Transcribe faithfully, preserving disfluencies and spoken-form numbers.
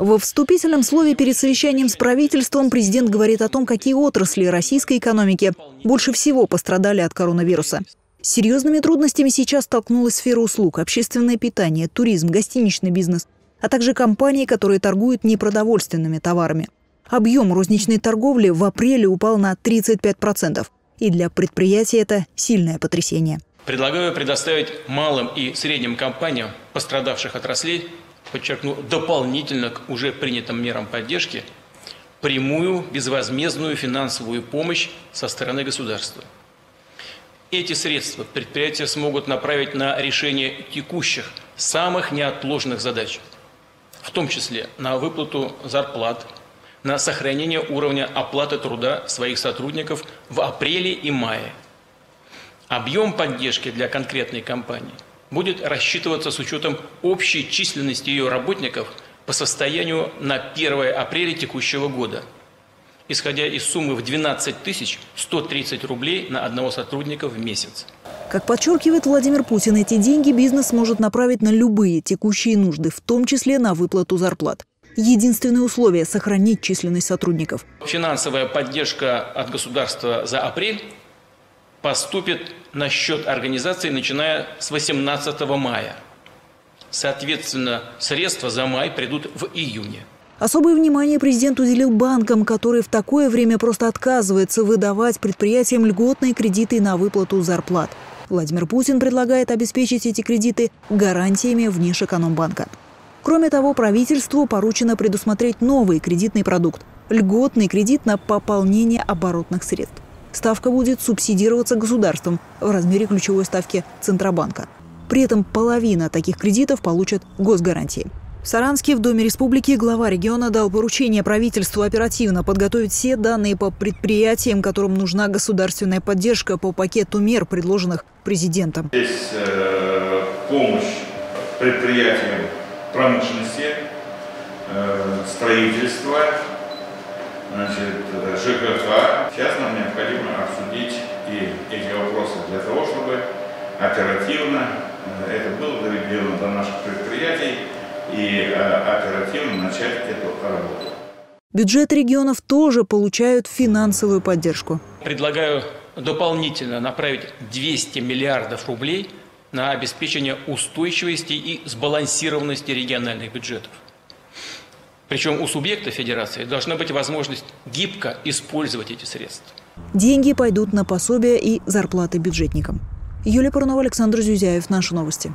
Во вступительном слове перед совещанием с правительством президент говорит о том, какие отрасли российской экономики больше всего пострадали от коронавируса. С серьезными трудностями сейчас столкнулась сфера услуг, общественное питание, туризм, гостиничный бизнес, а также компании, которые торгуют непродовольственными товарами. Объем розничной торговли в апреле упал на тридцать пять процентов, и для предприятий это сильное потрясение. Предлагаю предоставить малым и средним компаниям пострадавших отраслей, подчеркну, дополнительно к уже принятым мерам поддержки, прямую безвозмездную финансовую помощь со стороны государства. Эти средства предприятия смогут направить на решение текущих, самых неотложных задач, в том числе на выплату зарплат, на сохранение уровня оплаты труда своих сотрудников в апреле и мае. Объем поддержки для конкретной компании будет рассчитываться с учетом общей численности ее работников по состоянию на первое апреля текущего года, исходя из суммы в двенадцать тысяч сто тридцать рублей на одного сотрудника в месяц. Как подчеркивает Владимир Путин, эти деньги бизнес может направить на любые текущие нужды, в том числе на выплату зарплат. Единственное условие – сохранить численность сотрудников. Финансовая поддержка от государства за апрель поступит на счет организации, начиная с восемнадцатого мая. Соответственно, средства за май придут в июне. Особое внимание президент уделил банкам, которые в такое время просто отказываются выдавать предприятиям льготные кредиты на выплату зарплат. Владимир Путин предлагает обеспечить эти кредиты гарантиями Внешэкономбанка. Кроме того, правительству поручено предусмотреть новый кредитный продукт – льготный кредит на пополнение оборотных средств. Ставка будет субсидироваться государством в размере ключевой ставки Центробанка. При этом половина таких кредитов получат госгарантии. В Саранске в Доме республики глава региона дал поручение правительству оперативно подготовить все данные по предприятиям, которым нужна государственная поддержка по пакету мер, предложенных президентом. Здесь э, помощь предприятиям промышленности, э, строительства, значит, ЖКХ. Сейчас нам необходимо обсудить и эти вопросы для того, чтобы оперативно э, это было доведено до наших предприятий, и оперативно начать эту работу. Бюджеты регионов тоже получают финансовую поддержку. Предлагаю дополнительно направить двести миллиардов рублей на обеспечение устойчивости и сбалансированности региональных бюджетов. Причем у субъекта федерации должна быть возможность гибко использовать эти средства. Деньги пойдут на пособия и зарплаты бюджетникам. Юлия Парунова, Александр Зюзяев, Наши новости.